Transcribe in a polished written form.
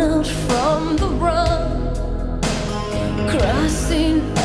out from the road, crossing